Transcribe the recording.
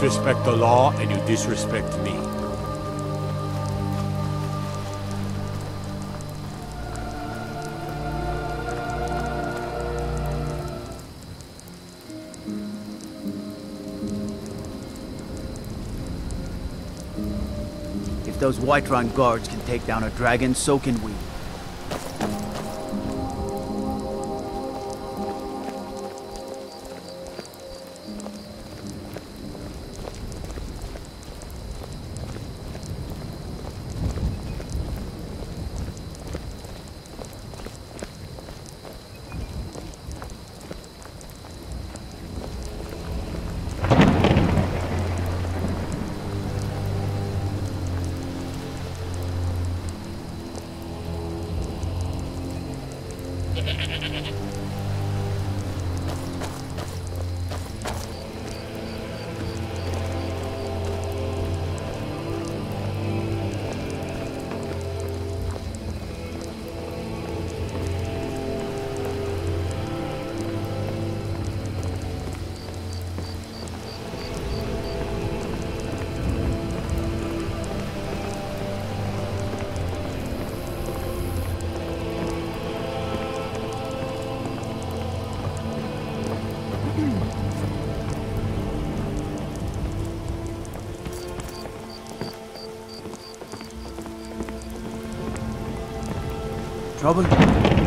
disrespect the law and you disrespect me. If those Whiterun guards can take down a dragon, so can we. Trouble?